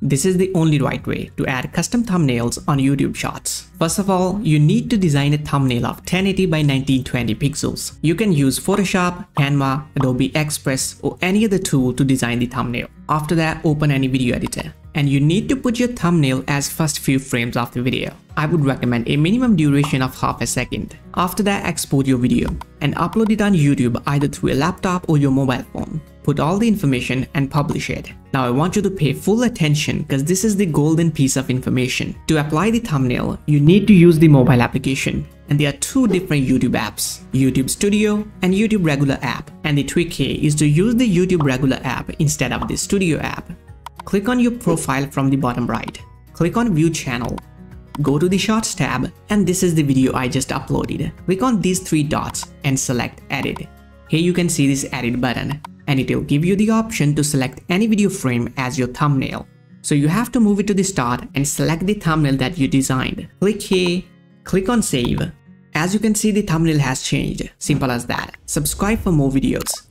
This is the only right way to add custom thumbnails on YouTube Shorts. First of all, you need to design a thumbnail of 1080 by 1920 pixels. You can use Photoshop, Canva, Adobe Express or any other tool to design the thumbnail. After that, open any video editor. And you need to put your thumbnail as first few frames of the video. I would recommend a minimum duration of half a second. After that, export your video and upload it on YouTube either through a laptop or your mobile phone. Put all the information and publish it. Now I want you to pay full attention because this is the golden piece of information. To apply the thumbnail, you need to use the mobile application. And there are two different YouTube apps, YouTube Studio and YouTube Regular App. And the trick here is to use the YouTube Regular App instead of the Studio app. Click on your profile from the bottom right. Click on View Channel. Go to the Shorts tab and this is the video I just uploaded. Click on these three dots and select Edit. Here you can see this Edit button and it will give you the option to select any video frame as your thumbnail. So you have to move it to the start and select the thumbnail that you designed. Click here. Click on Save. As you can see, the thumbnail has changed. Simple as that. Subscribe for more videos.